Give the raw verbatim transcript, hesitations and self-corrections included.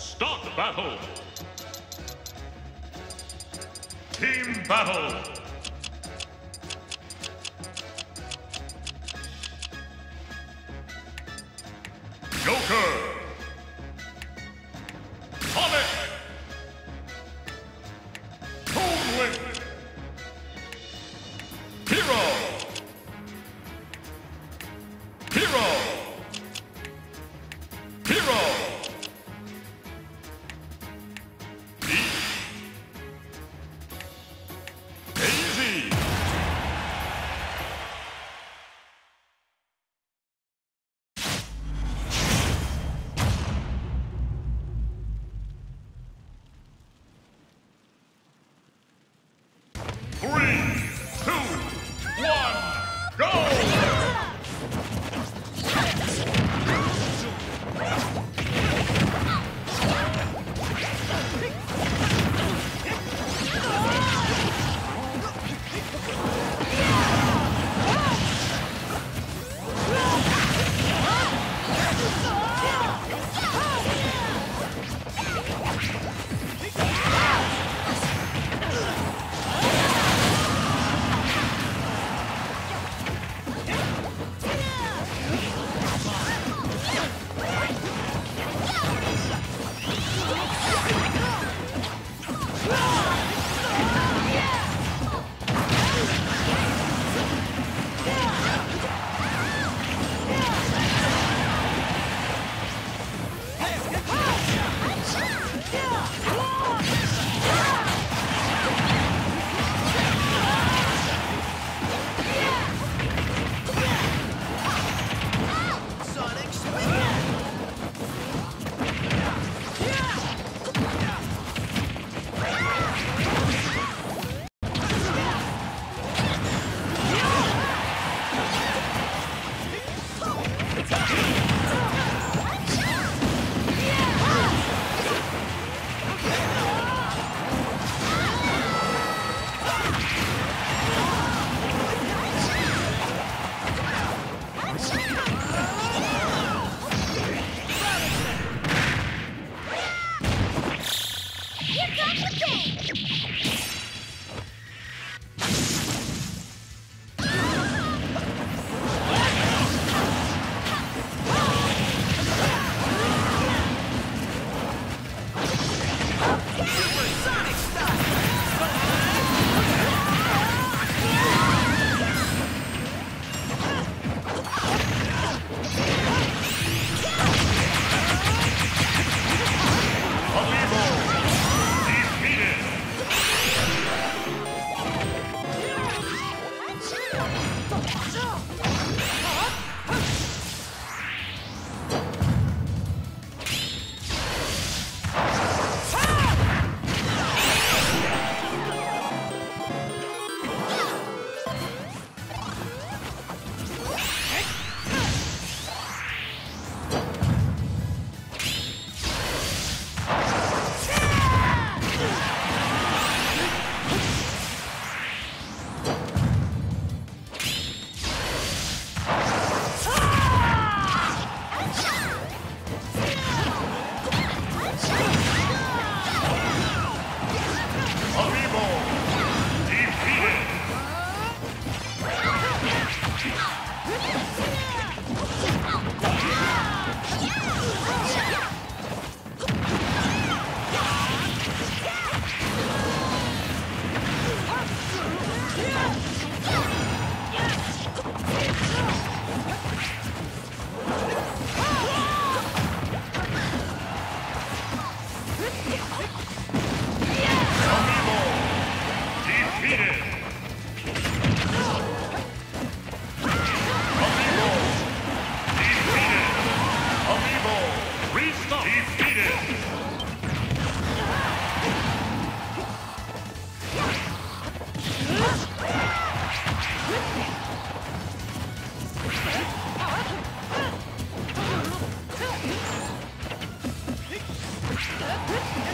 Start battle. Team battle. Joker. What?